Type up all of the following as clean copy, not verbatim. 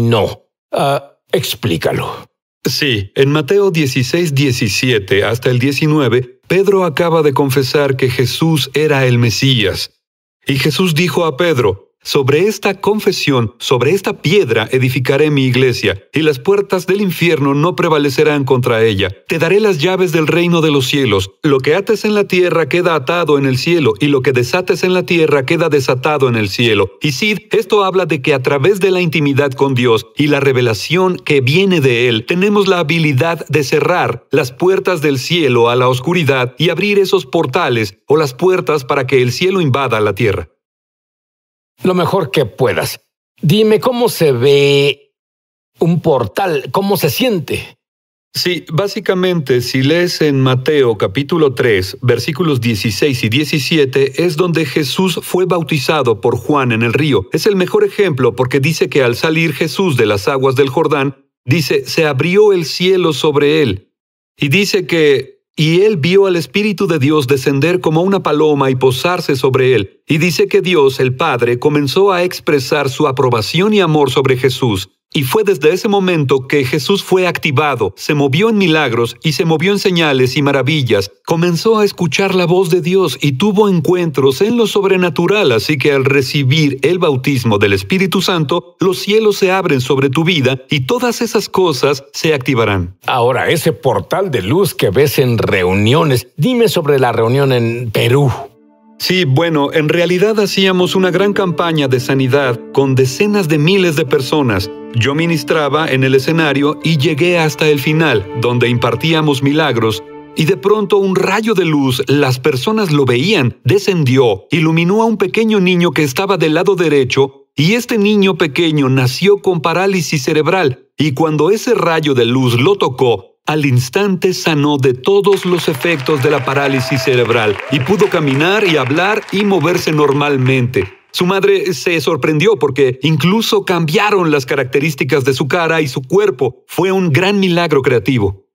No. Explícalo. Sí, en Mateo 16, 17 hasta el 19, Pedro acaba de confesar que Jesús era el Mesías. Y Jesús dijo a Pedro, «Sobre esta confesión, sobre esta piedra edificaré mi iglesia, y las puertas del infierno no prevalecerán contra ella. Te daré las llaves del reino de los cielos. Lo que ates en la tierra queda atado en el cielo, y lo que desates en la tierra queda desatado en el cielo». Y sí, esto habla de que a través de la intimidad con Dios y la revelación que viene de Él, tenemos la habilidad de cerrar las puertas del cielo a la oscuridad y abrir esos portales o las puertas para que el cielo invada la tierra. Lo mejor que puedas. Dime, ¿cómo se ve un portal? ¿Cómo se siente? Sí, básicamente, si lees en Mateo capítulo 3, versículos 16 y 17, es donde Jesús fue bautizado por Juan en el río. Es el mejor ejemplo porque dice que al salir Jesús de las aguas del Jordán, dice, se abrió el cielo sobre él. Y dice que... Y él vio al Espíritu de Dios descender como una paloma y posarse sobre él. Y dice que Dios, el Padre, comenzó a expresar su aprobación y amor sobre Jesús. Y fue desde ese momento que Jesús fue activado, se movió en milagros y se movió en señales y maravillas. Comenzó a escuchar la voz de Dios y tuvo encuentros en lo sobrenatural. Así que al recibir el bautismo del Espíritu Santo, los cielos se abren sobre tu vida y todas esas cosas se activarán. Ahora, ese portal de luz que ves en reuniones, dime sobre la reunión en Perú. Sí, bueno, en realidad hacíamos una gran campaña de sanidad con decenas de miles de personas. Yo ministraba en el escenario y llegué hasta el final, donde impartíamos milagros, y de pronto un rayo de luz, las personas lo veían, descendió, iluminó a un pequeño niño que estaba del lado derecho, y este niño pequeño nació con parálisis cerebral, y cuando ese rayo de luz lo tocó, al instante sanó de todos los efectos de la parálisis cerebral y pudo caminar y hablar y moverse normalmente. Su madre se sorprendió porque incluso cambiaron las características de su cara y su cuerpo. Fue un gran milagro creativo.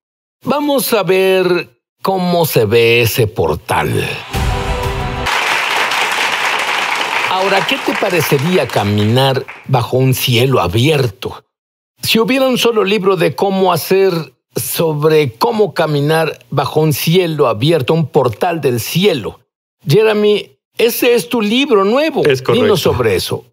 Vamos a ver cómo se ve ese portal. Ahora, ¿qué te parecería caminar bajo un cielo abierto? Si hubiera un solo libro de cómo hacer... sobre cómo caminar bajo un cielo abierto, un portal del cielo. Jeremy, ese es tu libro nuevo. Es correcto. Dinos sobre eso.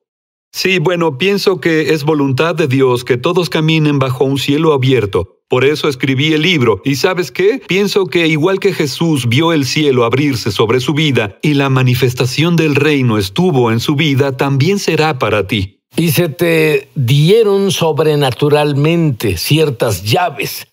Sí, bueno, pienso que es voluntad de Dios que todos caminen bajo un cielo abierto. Por eso escribí el libro. ¿Y sabes qué? Pienso que igual que Jesús vio el cielo abrirse sobre su vida y la manifestación del reino estuvo en su vida, también será para ti. Y se te dieron sobrenaturalmente ciertas llaves.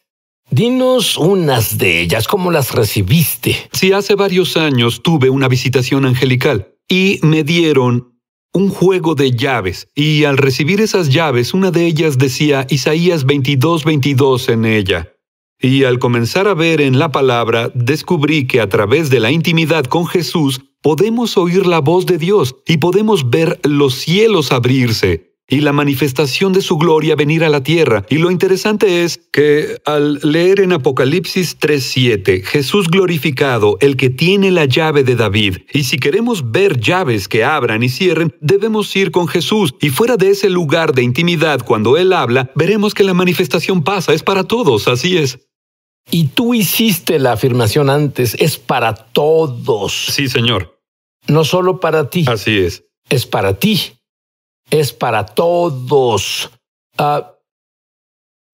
Dinos unas de ellas, ¿cómo las recibiste? Sí, hace varios años tuve una visitación angelical y me dieron un juego de llaves. Y al recibir esas llaves, una de ellas decía Isaías 22, 22 en ella. Y al comenzar a ver en la palabra, descubrí que a través de la intimidad con Jesús, podemos oír la voz de Dios y podemos ver los cielos abrirse y la manifestación de su gloria venir a la tierra. Y lo interesante es que al leer en Apocalipsis 3:7, Jesús glorificado, el que tiene la llave de David. Y si queremos ver llaves que abran y cierren, debemos ir con Jesús. Y fuera de ese lugar de intimidad, cuando Él habla, veremos que la manifestación pasa, es para todos, así es. Y tú hiciste la afirmación antes, es para todos. Sí, Señor. No solo para ti. Así es. Es para ti. Es para todos.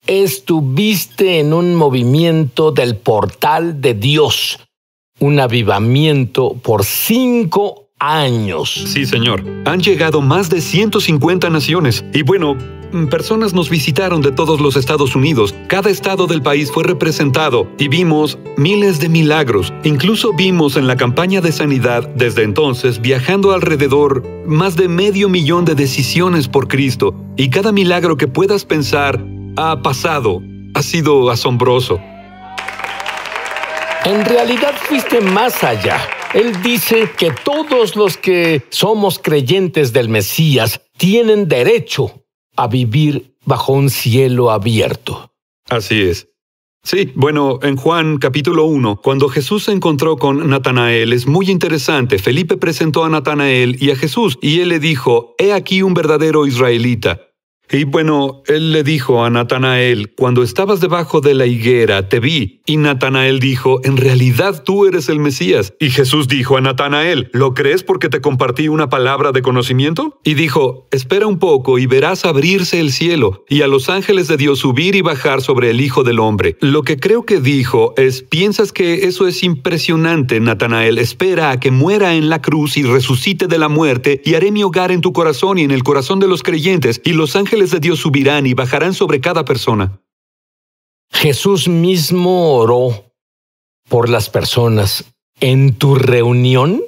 Estuviste en un movimiento del portal de Dios, un avivamiento por 5 años. Sí, señor. Han llegado más de 150 naciones. Y bueno, personas nos visitaron de todos los Estados Unidos. Cada estado del país fue representado y vimos miles de milagros. Incluso vimos en la campaña de sanidad, desde entonces, viajando alrededor, más de 500,000 de decisiones por Cristo. Y cada milagro que puedas pensar ha pasado. Ha sido asombroso. En realidad fuiste más allá. Él dice que todos los que somos creyentes del Mesías tienen derecho a vivir bajo un cielo abierto. Así es. Sí, bueno, en Juan capítulo 1, cuando Jesús se encontró con Natanael, es muy interesante. Felipe presentó a Natanael y a Jesús, y él le dijo, «He aquí un verdadero israelita, Y bueno, él le dijo a Natanael, cuando estabas debajo de la higuera, te vi. Y Natanael dijo, en realidad tú eres el Mesías. Y Jesús dijo a Natanael, ¿lo crees porque te compartí una palabra de conocimiento? Y dijo, espera un poco y verás abrirse el cielo y a los ángeles de Dios subir y bajar sobre el Hijo del Hombre. Lo que creo que dijo es, piensas que eso es impresionante, Natanael. Espera a que muera en la cruz y resucite de la muerte y haré mi hogar en tu corazón y en el corazón de los creyentes y los ángeles de Dios subirán y bajarán sobre cada persona. Jesús mismo oró por las personas. ¿En tu reunión?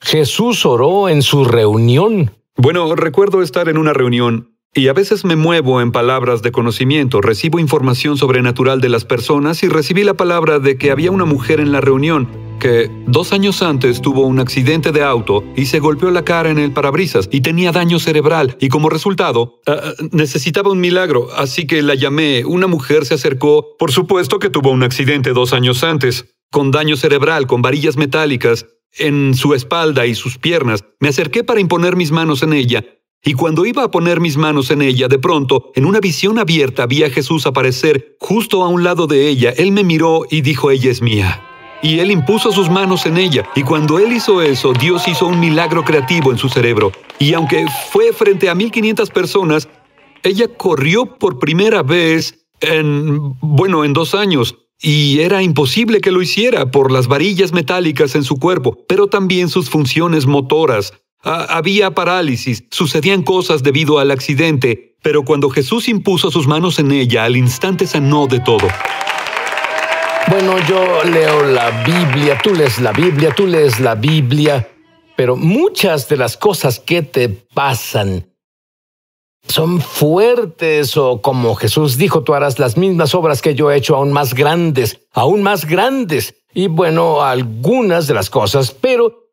Jesús oró en su reunión. Bueno, recuerdo estar en una reunión y a veces me muevo en palabras de conocimiento. Recibo información sobrenatural de las personas y recibí la palabra de que había una mujer en la reunión que 2 años antes tuvo un accidente de auto y se golpeó la cara en el parabrisas y tenía daño cerebral y como resultado necesitaba un milagro, así que la llamé. Una mujer se acercó, por supuesto que tuvo un accidente 2 años antes, con daño cerebral, con varillas metálicas en su espalda y sus piernas. Me acerqué para imponer mis manos en ella. Y cuando iba a poner mis manos en ella, de pronto, en una visión abierta, vi a Jesús aparecer justo a un lado de ella. Él me miró y dijo, ella es mía. Y él impuso sus manos en ella. Y cuando él hizo eso, Dios hizo un milagro creativo en su cerebro. Y aunque fue frente a 1500 personas, ella corrió por primera vez en 2 años. Y era imposible que lo hiciera por las varillas metálicas en su cuerpo, pero también sus funciones motoras. Había parálisis, sucedían cosas debido al accidente, pero cuando Jesús impuso sus manos en ella, al instante sanó de todo. Bueno, yo leo la Biblia, tú lees la Biblia, pero muchas de las cosas que te pasan son fuertes o como Jesús dijo, tú harás las mismas obras que yo he hecho, aún más grandes. Y bueno, algunas de las cosas, pero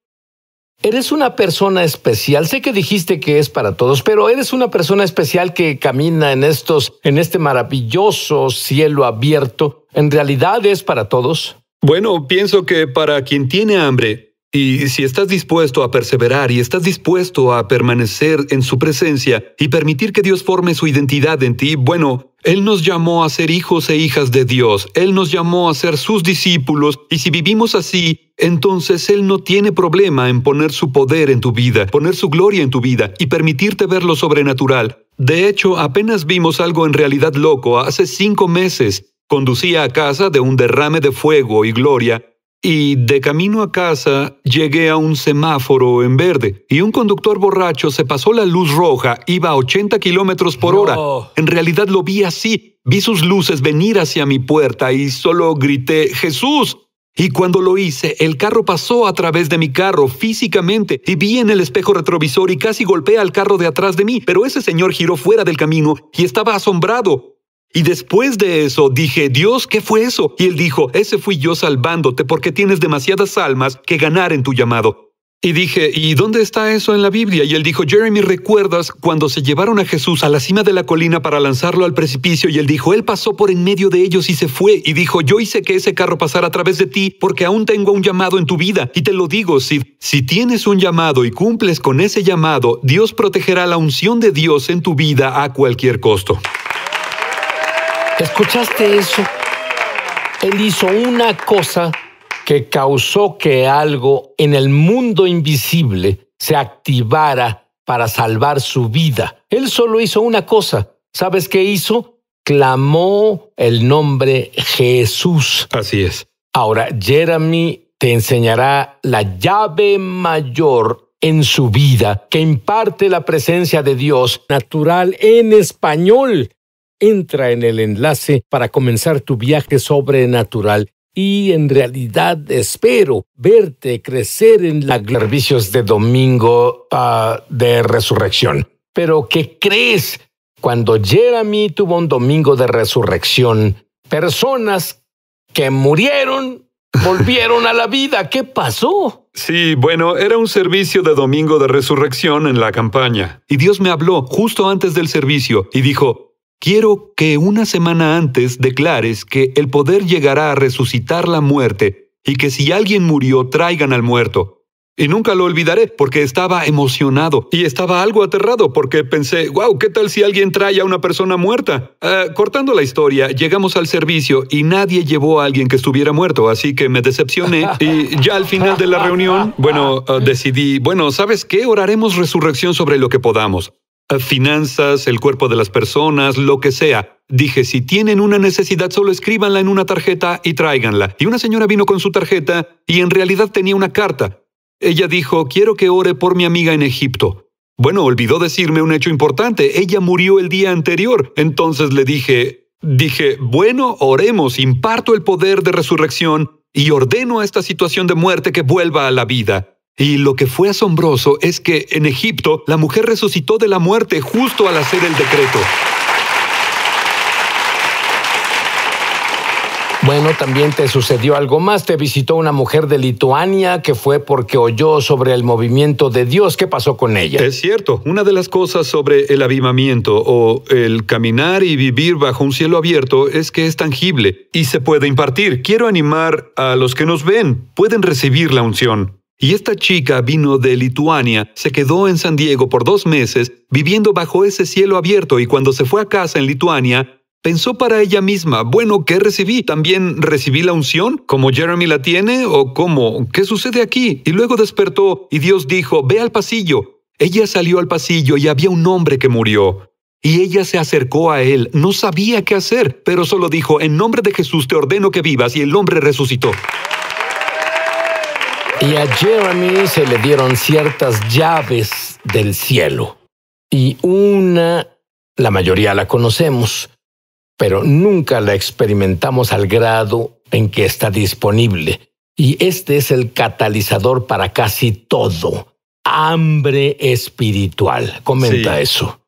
eres una persona especial. Sé que dijiste que es para todos, pero eres una persona especial que camina en este maravilloso cielo abierto. ¿En realidad es para todos? Bueno, pienso que para quien tiene hambre, y si estás dispuesto a perseverar y estás dispuesto a permanecer en su presencia y permitir que Dios forme su identidad en ti, bueno, Él nos llamó a ser hijos e hijas de Dios. Él nos llamó a ser sus discípulos. Y si vivimos así, entonces Él no tiene problema en poner su poder en tu vida, poner su gloria en tu vida y permitirte ver lo sobrenatural. De hecho, apenas vimos algo en realidad loco hace 5 meses. Conducía a casa de un derrame de fuego y gloria. Y de camino a casa, llegué a un semáforo en verde y un conductor borracho se pasó la luz roja, iba a 80 kilómetros por hora. No. En realidad lo vi así. Vi sus luces venir hacia mi puerta y solo grité, ¡Jesús! Y cuando lo hice, el carro pasó a través de mi carro físicamente y vi en el espejo retrovisor y casi golpeé al carro de atrás de mí. Pero ese señor giró fuera del camino y estaba asombrado. Y después de eso, dije, Dios, ¿qué fue eso? Y él dijo, ese fui yo salvándote porque tienes demasiadas almas que ganar en tu llamado. Y dije, ¿y dónde está eso en la Biblia? Y él dijo, Jeremy, ¿recuerdas cuando se llevaron a Jesús a la cima de la colina para lanzarlo al precipicio? Y él dijo, él pasó por en medio de ellos y se fue. Y dijo, yo hice que ese carro pasara a través de ti porque aún tengo un llamado en tu vida. Y te lo digo, Sid, si tienes un llamado y cumples con ese llamado, Dios protegerá la unción de Dios en tu vida a cualquier costo. ¿Escuchaste eso? Él hizo una cosa que causó que algo en el mundo invisible se activara para salvar su vida. Él solo hizo una cosa. ¿Sabes qué hizo? Clamó el nombre Jesús. Así es. Ahora, Jeremy te enseñará la llave mayor en su vida que imparte la presencia de Dios natural en español. Entra en el enlace para comenzar tu viaje sobrenatural y en realidad espero verte crecer en los servicios de domingo de resurrección. Pero ¿qué crees? Cuando Jeremy tuvo un domingo de resurrección, personas que murieron volvieron a la vida. ¿Qué pasó? Sí, bueno, era un servicio de domingo de resurrección en la campaña. Y Dios me habló justo antes del servicio y dijo, quiero que una semana antes declares que el poder llegará a resucitar la muerte y que si alguien murió, traigan al muerto. Y nunca lo olvidaré porque estaba emocionado y estaba algo aterrado porque pensé, wow, ¿qué tal si alguien trae a una persona muerta? Cortando la historia, llegamos al servicio y nadie llevó a alguien que estuviera muerto, así que me decepcioné. Y ya al final de la reunión, bueno, decidí, bueno, ¿sabes qué? Oraremos resurrección sobre lo que podamos. Finanzas, el cuerpo de las personas, lo que sea. Dije, si tienen una necesidad, solo escríbanla en una tarjeta y tráiganla. Y una señora vino con su tarjeta y en realidad tenía una carta. Ella dijo, quiero que ore por mi amiga en Egipto. Bueno, olvidó decirme un hecho importante. Ella murió el día anterior. Entonces le dije, bueno, oremos, imparto el poder de resurrección y ordeno a esta situación de muerte que vuelva a la vida. Y lo que fue asombroso es que en Egipto la mujer resucitó de la muerte justo al hacer el decreto. Bueno, también te sucedió algo más. Te visitó una mujer de Lituania que fue porque oyó sobre el movimiento de Dios. ¿Qué pasó con ella? Es cierto. Una de las cosas sobre el avivamiento o el caminar y vivir bajo un cielo abierto es que es tangible y se puede impartir. Quiero animar a los que nos ven. Pueden recibir la unción. Y esta chica vino de Lituania, se quedó en San Diego por 2 meses viviendo bajo ese cielo abierto y cuando se fue a casa en Lituania, pensó para ella misma, bueno, ¿qué recibí? ¿También recibí la unción? ¿Como Jeremy la tiene? ¿O cómo? ¿Qué sucede aquí? Y luego despertó y Dios dijo, ve al pasillo. Ella salió al pasillo y había un hombre que murió. Y ella se acercó a él. No sabía qué hacer, pero solo dijo, en nombre de Jesús te ordeno que vivas. Y el hombre resucitó. Y a Jeremy se le dieron ciertas llaves del cielo. Y una, la mayoría la conocemos, pero nunca la experimentamos al grado en que está disponible. Y este es el catalizador para casi todo. Hambre espiritual. Comenta eso.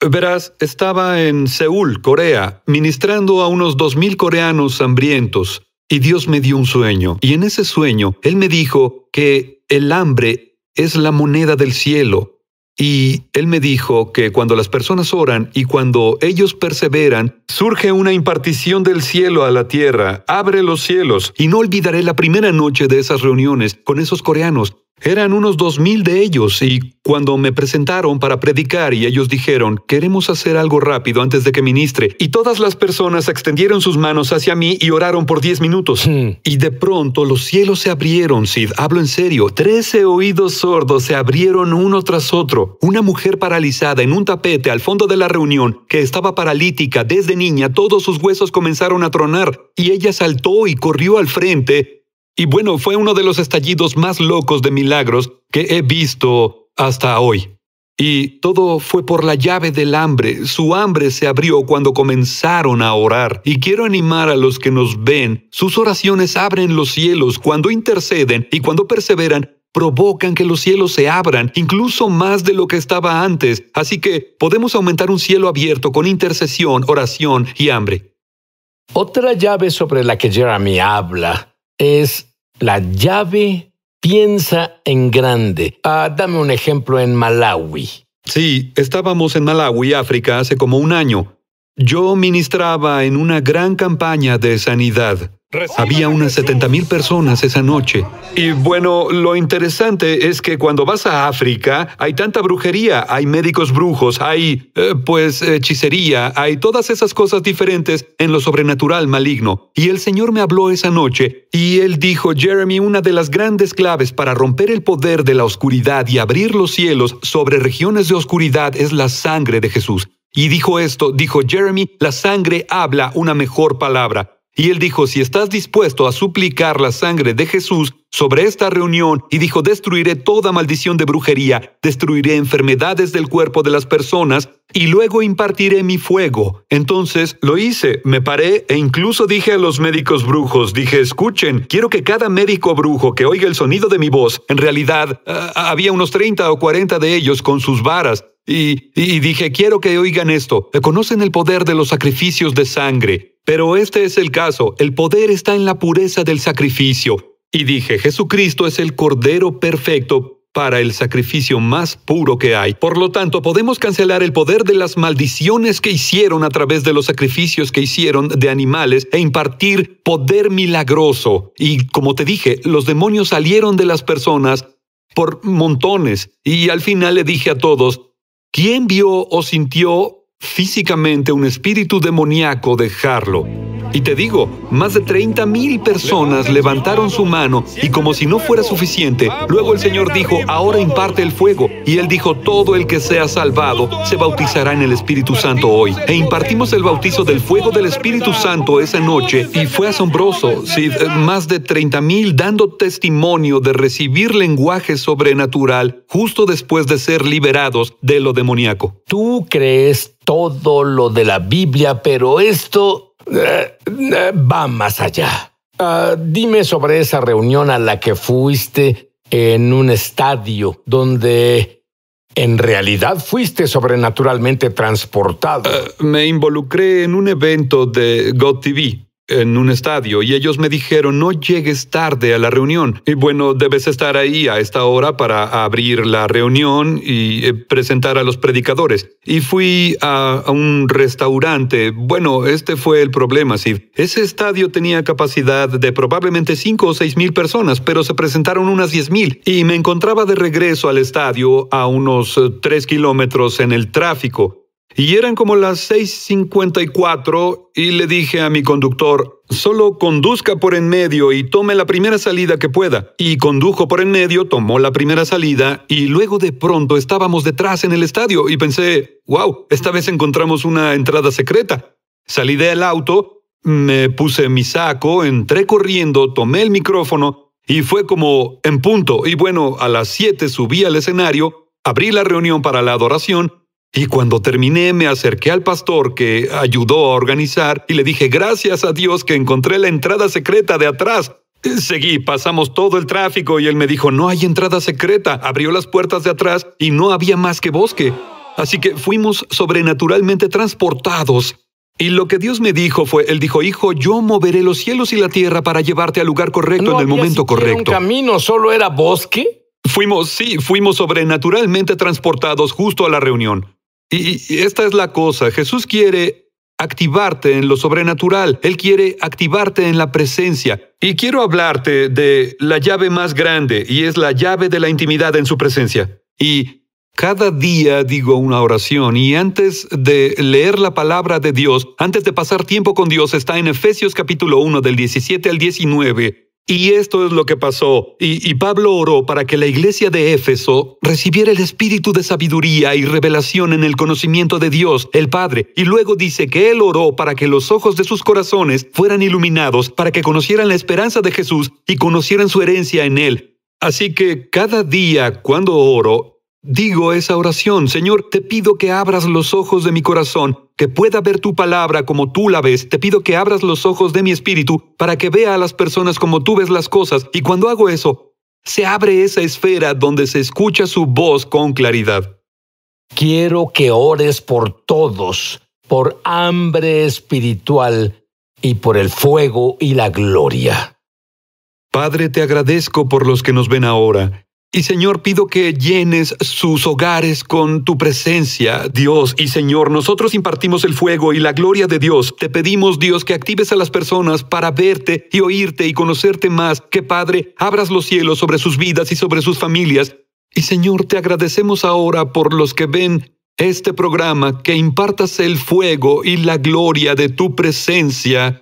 Verás, estaba en Seúl, Corea, ministrando a unos 2000 coreanos hambrientos. Y Dios me dio un sueño. Y en ese sueño, Él me dijo que el hambre es la moneda del cielo. Y Él me dijo que cuando las personas oran y cuando ellos perseveran, surge una impartición del cielo a la tierra, abre los cielos. Y no olvidaré la primera noche de esas reuniones con esos coreanos. Eran unos 2000 de ellos y cuando me presentaron para predicar y ellos dijeron, queremos hacer algo rápido antes de que ministre. Y todas las personas extendieron sus manos hacia mí y oraron por 10 minutos. Y de pronto los cielos se abrieron, Sid, hablo en serio. 13 oídos sordos se abrieron uno tras otro. Una mujer paralizada en un tapete al fondo de la reunión que estaba paralítica desde niña, todos sus huesos comenzaron a tronar y ella saltó y corrió al frente. Y bueno, fue uno de los estallidos más locos de milagros que he visto hasta hoy. Y todo fue por la llave del hambre. Su hambre se abrió cuando comenzaron a orar. Y quiero animar a los que nos ven. Sus oraciones abren los cielos. Cuando interceden y cuando perseveran, provocan que los cielos se abran, incluso más de lo que estaba antes. Así que podemos aumentar un cielo abierto con intercesión, oración y hambre. Otra llave sobre la que Jeremy habla es la llave piensa en grande. Dame un ejemplo en Malawi. Sí, estábamos en Malawi, África, hace como un año. Yo ministraba en una gran campaña de sanidad. Había unas 70,000 personas esa noche. Y bueno, lo interesante es que cuando vas a África, hay tanta brujería, hay médicos brujos, hay, hechicería, hay todas esas cosas diferentes en lo sobrenatural maligno. Y el Señor me habló esa noche y Él dijo, Jeremy, una de las grandes claves para romper el poder de la oscuridad y abrir los cielos sobre regiones de oscuridad es la sangre de Jesús. Y dijo esto, dijo, Jeremy, la sangre habla una mejor palabra. Y Él dijo, si estás dispuesto a suplicar la sangre de Jesús sobre esta reunión, y dijo, destruiré toda maldición de brujería, destruiré enfermedades del cuerpo de las personas, y luego impartiré mi fuego. Entonces lo hice, me paré, e incluso dije a los médicos brujos, dije, escuchen, quiero que cada médico brujo que oiga el sonido de mi voz, en realidad, había unos 30 o 40 de ellos con sus varas, y dije, quiero que oigan esto, conocen el poder de los sacrificios de sangre. Pero este es el caso, el poder está en la pureza del sacrificio. Y dije, Jesucristo es el Cordero perfecto para el sacrificio más puro que hay. Por lo tanto, podemos cancelar el poder de las maldiciones que hicieron a través de los sacrificios que hicieron de animales e impartir poder milagroso. Y como te dije, los demonios salieron de las personas por montones. Y al final le dije a todos, ¿quién vio o sintió físicamente un espíritu demoníaco dejarlo? Y te digo, más de 30,000 personas levantaron su mano, y como si no fuera suficiente, luego el Señor dijo, ahora imparte el fuego. Y Él dijo, todo el que sea salvado se bautizará en el Espíritu Santo hoy. E impartimos el bautizo del fuego del Espíritu Santo esa noche, y fue asombroso. Sí, más de 30,000 dando testimonio de recibir lenguaje sobrenatural justo después de ser liberados de lo demoníaco. Tú crees todo lo de la Biblia, pero esto... va más allá. Dime sobre esa reunión a la que fuiste en un estadio donde en realidad fuiste sobrenaturalmente transportado. Me involucré en un evento de God TV en un estadio y ellos me dijeron, no llegues tarde a la reunión. Y bueno, debes estar ahí a esta hora para abrir la reunión y presentar a los predicadores. Y fui a un restaurante. Bueno, este fue el problema, Sid. Ese estadio tenía capacidad de probablemente 5 o 6,000 personas, pero se presentaron unas 10,000. Y me encontraba de regreso al estadio a unos 3 kilómetros en el tráfico. Y eran como las 6:54 y le dije a mi conductor, solo conduzca por en medio y tome la primera salida que pueda. Y condujo por en medio, tomó la primera salida y luego de pronto estábamos detrás en el estadio y pensé, wow, esta vez encontramos una entrada secreta. Salí del auto, me puse mi saco, entré corriendo, tomé el micrófono y fue como en punto. Y bueno, a las 7 subí al escenario, abrí la reunión para la adoración. Y cuando terminé, me acerqué al pastor que ayudó a organizar y le dije, gracias a Dios que encontré la entrada secreta de atrás. Seguí, pasamos todo el tráfico y él me dijo, no hay entrada secreta. Abrió las puertas de atrás y no había más que bosque. Así que fuimos sobrenaturalmente transportados. Y lo que Dios me dijo fue, Él dijo, hijo, yo moveré los cielos y la tierra para llevarte al lugar correcto en el momento correcto. ¿No había siquiera un camino, solo era bosque? Fuimos sobrenaturalmente transportados justo a la reunión. Y esta es la cosa. Jesús quiere activarte en lo sobrenatural. Él quiere activarte en la presencia. Y quiero hablarte de la llave más grande, y es la llave de la intimidad en su presencia. Y cada día digo una oración, y antes de leer la palabra de Dios, antes de pasar tiempo con Dios, está en Efesios capítulo 1, del 17 al 19. Y esto es lo que pasó. Y Pablo oró para que la iglesia de Éfeso recibiera el espíritu de sabiduría y revelación en el conocimiento de Dios, el Padre. Y luego dice que él oró para que los ojos de sus corazones fueran iluminados, para que conocieran la esperanza de Jesús y conocieran su herencia en él. Así que cada día cuando oro, digo esa oración. Señor, te pido que abras los ojos de mi corazón, que pueda ver tu palabra como tú la ves. Te pido que abras los ojos de mi espíritu para que vea a las personas como tú ves las cosas. Y cuando hago eso, se abre esa esfera donde se escucha su voz con claridad. Quiero que ores por todos, por hambre espiritual y por el fuego y la gloria. Padre, te agradezco por los que nos ven ahora. Y Señor, pido que llenes sus hogares con tu presencia, Dios. Y Señor, nosotros impartimos el fuego y la gloria de Dios. Te pedimos, Dios, que actives a las personas para verte y oírte y conocerte más. Que, Padre, abras los cielos sobre sus vidas y sobre sus familias. Y Señor, te agradecemos ahora por los que ven este programa, que impartas el fuego y la gloria de tu presencia.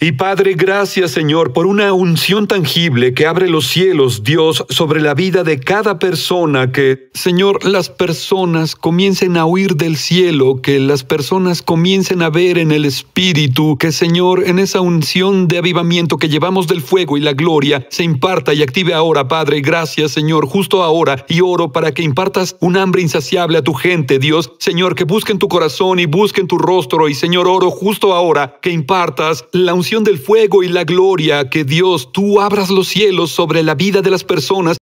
Y Padre, gracias, Señor, por una unción tangible que abre los cielos, Dios, sobre la vida de cada persona, que, Señor, las personas comiencen a oír del cielo, que las personas comiencen a ver en el Espíritu, que, Señor, en esa unción de avivamiento que llevamos del fuego y la gloria, se imparta y active ahora, Padre. Gracias, Señor, justo ahora, y oro para que impartas un hambre insaciable a tu gente, Dios. Señor, que busquen tu corazón y busquen tu rostro, y, Señor, oro justo ahora que impartas la unción del fuego y la gloria, que Dios, tú abras los cielos sobre la vida de las personas